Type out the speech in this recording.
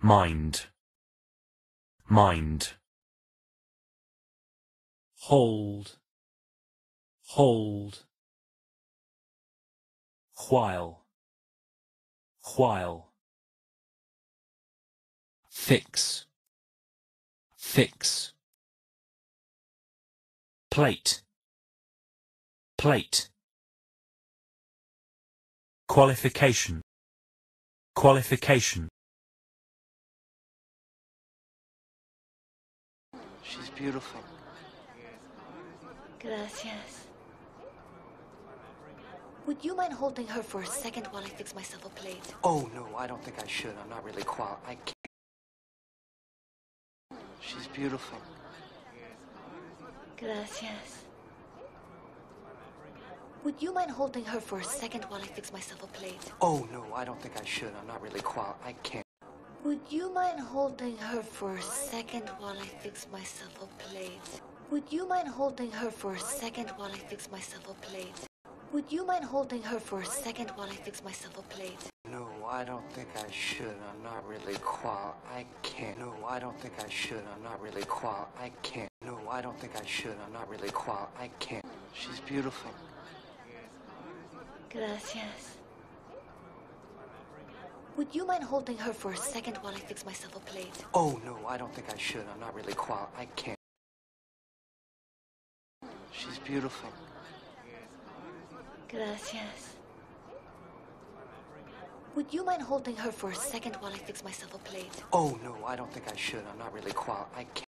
mind, hold, while, fix, plate, qualification. She's beautiful. Gracias. Would you mind holding her for a second while I fix myself a plate? Oh, no, I don't think I should. I'm not really I can't. She's beautiful. Gracias. Would you mind holding her for a second while I fix myself a plate? Oh, no, I don't think I should. I'm not really I can't. Would you mind holding her for a second while I fix myself a plate? Would you mind holding her for a second while I fix myself a plate? Would you mind holding her for a second while I fix myself a plate? No, I don't think I should. I'm not really I can't. No, I don't think I should. I'm not really I can't. No, I don't think I should. I'm not really I can't. She's beautiful. Gracias. Would you mind holding her for a second while I fix myself a plate? Oh, no, I don't think I should. I'm not really I can't. She's beautiful. Gracias. Would you mind holding her for a second while I fix myself a plate? Oh, no, I don't think I should. I'm not really I can't.